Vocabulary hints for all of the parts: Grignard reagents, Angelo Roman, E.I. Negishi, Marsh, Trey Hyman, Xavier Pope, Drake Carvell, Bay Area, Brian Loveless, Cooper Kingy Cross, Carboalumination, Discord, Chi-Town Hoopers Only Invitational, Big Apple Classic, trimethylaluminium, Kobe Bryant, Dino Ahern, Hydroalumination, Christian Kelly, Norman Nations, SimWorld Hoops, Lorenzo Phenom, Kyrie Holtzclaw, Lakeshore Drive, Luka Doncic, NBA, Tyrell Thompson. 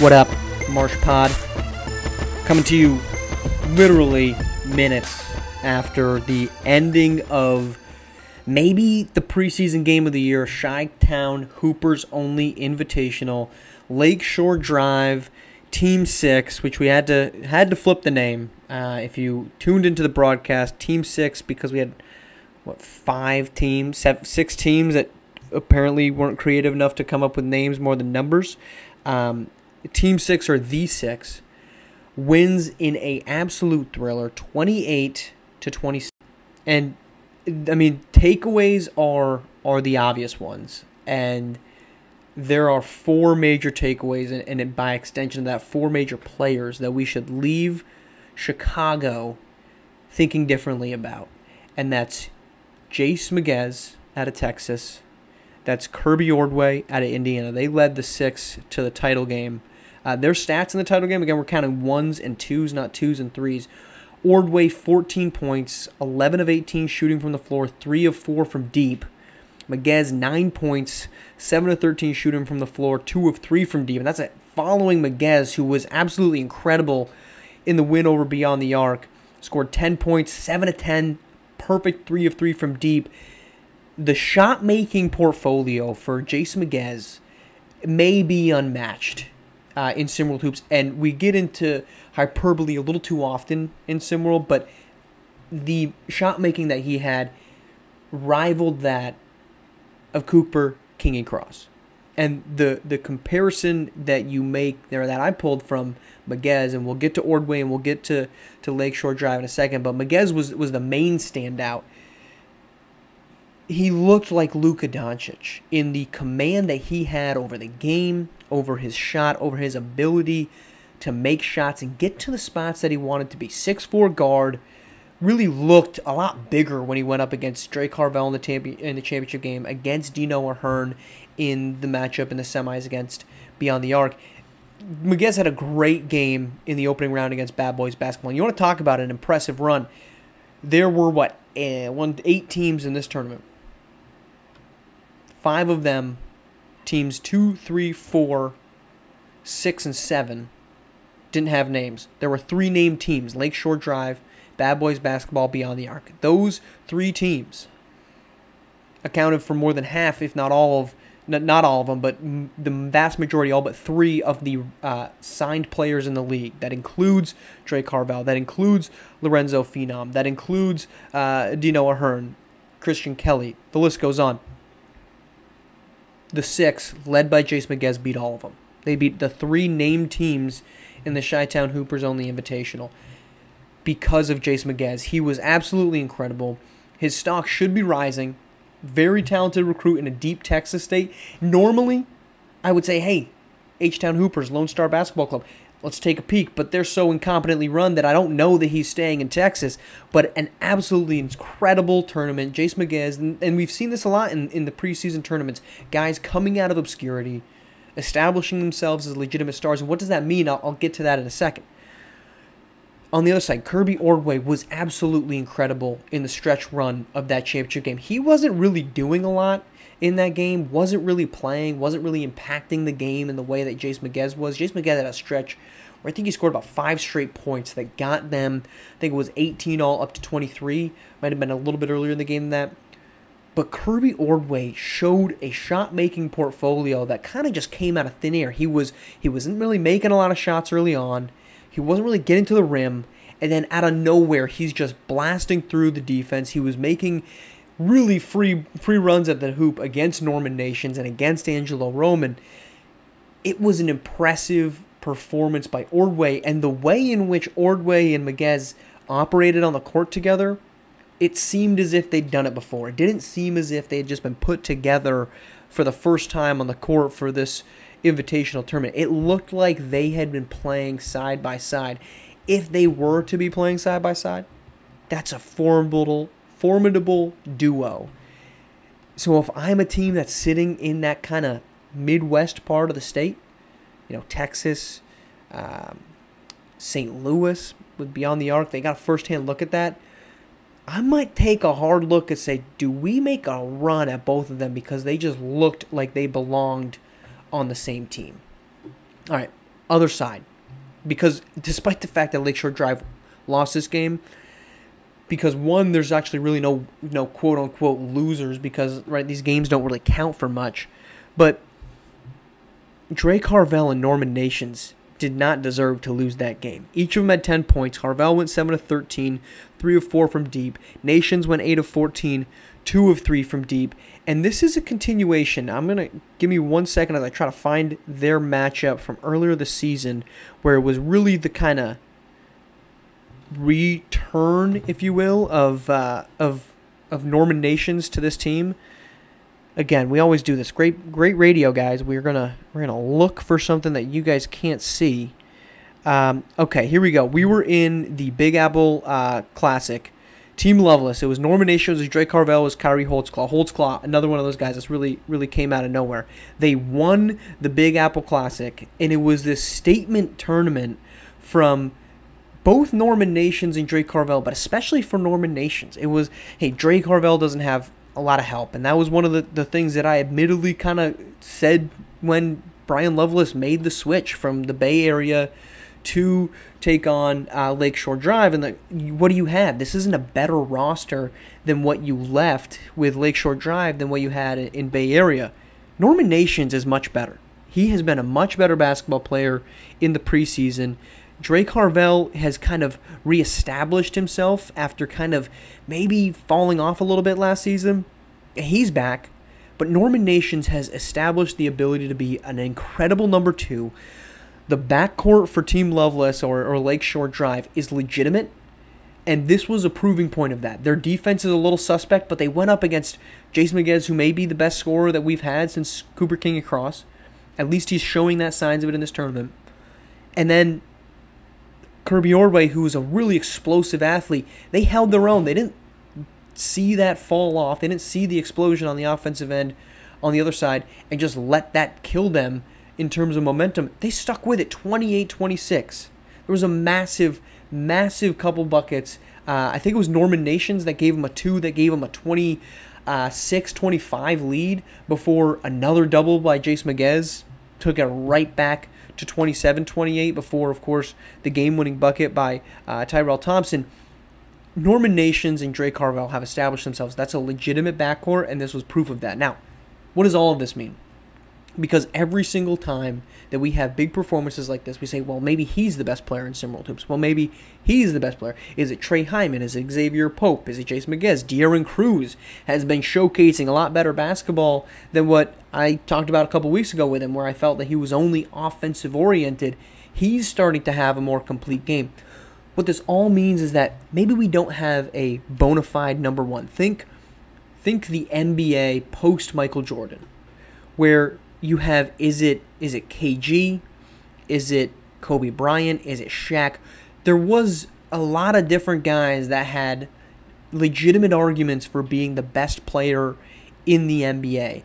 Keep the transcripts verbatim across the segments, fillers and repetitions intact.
What up, Marsh Pod? Coming to you literally minutes after the ending of maybe the preseason game of the year, Chi-Town Hoopers Only Invitational, Lakeshore Drive, Team Six, which we had to had to flip the name. Uh, if you tuned into the broadcast, Team Six, because we had what five teams, seven, six teams that apparently weren't creative enough to come up with names more than numbers. Um, Team Six, or the Six, wins in a absolute thriller, twenty-eight to twenty-six, and I mean, takeaways are are the obvious ones, and there are four major takeaways, and, and by extension of that, four major players that we should leave Chicago thinking differently about, and that's Jace Maguez out of Texas, that's Kirby Ordway out of Indiana. They led the Six to the title game. Uh, their stats in the title game, again, we're counting ones and twos, not twos and threes. Ordway, fourteen points, eleven of eighteen shooting from the floor, three of four from deep. Maguez, nine points, seven of thirteen shooting from the floor, two of three from deep. And that's a following Maguez, who was absolutely incredible in the win over Beyond the Arc. Scored ten points, seven of ten, perfect three of three from deep. The shot-making portfolio for Jace Maguez may be unmatched uh, in SimWorld Hoops. And we get into hyperbole a little too often in SimWorld, but the shot-making that he had rivaled that of Cooper Kingy Cross. And the the comparison that you make there, that I pulled from Maguez, and we'll get to Ordway and we'll get to, to Lakeshore Drive in a second, but Maguez was, was the main standout. He looked like Luka Doncic in the command that he had over the game, over his shot, over his ability to make shots and get to the spots that he wanted to be. six four guard, really looked a lot bigger when he went up against Drake Carvell in the, champi in the championship game, against Dino Ahern in the matchup in the semis against Beyond the Arc. Maguez had a great game in the opening round against Bad Boys Basketball. And you want to talk about an impressive run. There were, what, eh, one, eight teams in this tournament. Five of them, teams two, three, four, six, and seven, didn't have names. There were three named teams, Lakeshore Drive, Bad Boys Basketball, Beyond the Arc. Those three teams accounted for more than half, if not all of, not all of them, but the vast majority, all but three of the uh, signed players in the league. That includes Drake Carvell. That includes Lorenzo Phenom. That includes uh, Dino Ahern, Christian Kelly. The list goes on. The Six, led by Jace Maguez, beat all of them. They beat the three named teams in the Chi-Town Hoopers Only Invitational because of Jace Maguez. He was absolutely incredible. His stock should be rising. Very talented recruit in a deep Texas state. Normally, I would say, hey, H-Town Hoopers, Lone Star Basketball Club, let's take a peek. But they're so incompetently run that I don't know that he's staying in Texas. But an absolutely incredible tournament. Jace Maguez, and, and we've seen this a lot in, in the preseason tournaments, guys coming out of obscurity, establishing themselves as legitimate stars. And what does that mean? I'll, I'll get to that in a second. On the other side, Kirby Ordway was absolutely incredible in the stretch run of that championship game. He wasn't really doing a lot in that game, wasn't really playing, wasn't really impacting the game in the way that Jace Maguez was. Jace Maguez had a stretch where I think he scored about five straight points that got them, I think it was eighteen all up to twenty-three. Might have been a little bit earlier in the game than that. But Kirby Ordway showed a shot-making portfolio that kind of just came out of thin air. He, was, he wasn't really making a lot of shots early on. He wasn't really getting to the rim, and then out of nowhere, he's just blasting through the defense. He was making really free free runs at the hoop against Norman Nations and against Angelo Roman. It was an impressive performance by Ordway, and the way in which Ordway and Maguez operated on the court together, it seemed as if they'd done it before. It didn't seem as if they had just been put together for the first time on the court for this invitational tournament. It looked like they had been playing side by side. If they were to be playing side by side, that's a formidable, formidable duo. So if I'm a team that's sitting in that kind of Midwest part of the state, you know, Texas, um, Saint Louis with Beyond the Arc, they got a first-hand look at that. I might take a hard look and say, do we make a run at both of them because they just looked like they belonged on the same team? All right, other side. Because despite the fact that Lakeshore Drive lost this game, because one, there's actually really no no quote unquote losers, because right, these games don't really count for much. But Drake Carvell and Norman Nations did not deserve to lose that game. Each of them had ten points. Carvell went seven of thirteen, three of four from deep. Nations went eight of fourteen, two of three from deep. And this is a continuation. I'm going to give me one second as I try to find their matchup from earlier this season, where it was really the kind of return, if you will, of uh, of of Norman Nations to this team. Again, we always do this. Great, great radio, guys. We're gonna we're gonna look for something that you guys can't see. Um, okay, here we go. We were in the Big Apple uh, Classic. Team Loveless. It was Norman Nations, Drake Carvell, was Kyrie Holtzclaw. Holtzclaw, another one of those guys that's really, really came out of nowhere. They won the Big Apple Classic, and it was this statement tournament from both Norman Nations and Drake Carvell, but especially for Norman Nations. It was, hey, Drake Carvell doesn't have a lot of help, and that was one of the, the things that I admittedly kind of said when Brian Loveless made the switch from the Bay Area to take on uh, Lakeshore Drive. And the, what do you have? This isn't a better roster than what you left with Lakeshore Drive than what you had in, in Bay Area. Norman Nations is much better. He has been a much better basketball player in the preseason. Drake Carvell has kind of reestablished himself after kind of maybe falling off a little bit last season. He's back, but Norman Nations has established the ability to be an incredible number two. The backcourt for Team Loveless or, or Lakeshore Drive is legitimate, and this was a proving point of that. Their defense is a little suspect, but they went up against Jace Maguez, who may be the best scorer that we've had since Cooper Kingy Cross. At least he's showing that signs of it in this tournament. And then Kirby Ordway, who was a really explosive athlete, they held their own. They didn't see that fall off. They didn't see the explosion on the offensive end on the other side and just let that kill them in terms of momentum. They stuck with it, twenty-eight twenty-six. There was a massive, massive couple buckets. Uh, I think it was Norman Nations that gave them a two, that gave them a twenty-six twenty-five lead before another double by Jace Maguez took it right back to twenty-seven twenty-eight before, of course, the game-winning bucket by uh, Tyrell Thompson. Norman Nations and Drake Carvell have established themselves. That's a legitimate backcourt, and this was proof of that. Now, what does all of this mean? Because every single time that we have big performances like this, we say, well, maybe he's the best player in Simrel Hoops. Well, maybe he's the best player. Is it Trey Hyman? Is it Xavier Pope? Is it Jace Maguez? De'Aaron Cruz has been showcasing a lot better basketball than what I talked about a couple weeks ago with him, where I felt that he was only offensive-oriented. He's starting to have a more complete game. What this all means is that maybe we don't have a bona fide number one. Think, think the N B A post-Michael Jordan, where you have, is it is it K G? Is it Kobe Bryant? Is it Shaq? There was a lot of different guys that had legitimate arguments for being the best player in the N B A.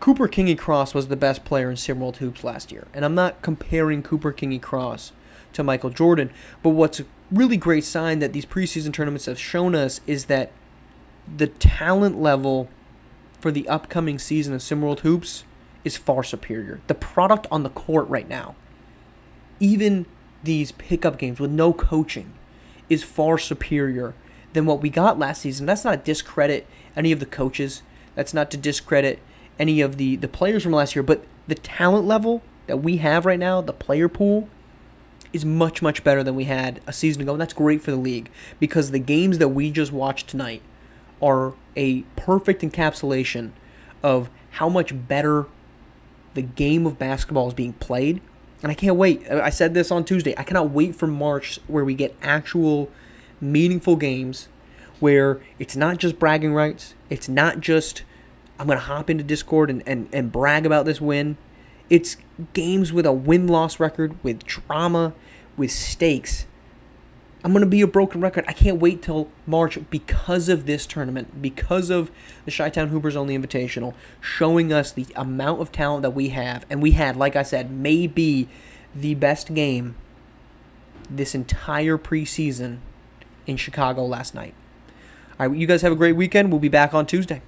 Cooper Kingy Cross was the best player in Simrel Hoops last year. And I'm not comparing Cooper Kingy Cross to Michael Jordan. But what's a really great sign that these preseason tournaments have shown us is that the talent level for the upcoming season of Simrel Hoops is far superior. The product on the court right now, even these pickup games with no coaching, is far superior than what we got last season. That's not to discredit any of the coaches. That's not to discredit any of the, the players from last year. But the talent level that we have right now, the player pool, is much, much better than we had a season ago. And that's great for the league, because the games that we just watched tonight are a perfect encapsulation of how much better the game of basketball is being played. And I can't wait. I said this on Tuesday. I cannot wait for March, where we get actual meaningful games, where it's not just bragging rights. It's not just, I'm going to hop into Discord and, and, and brag about this win. It's games with a win-loss record, with drama, with stakes. I'm going to be a broken record. I can't wait till March because of this tournament, because of the Chi-Town Hoopers Only Invitational, showing us the amount of talent that we have. And we had, like I said, maybe the best game this entire preseason in Chicago last night. All right, you guys have a great weekend. We'll be back on Tuesday.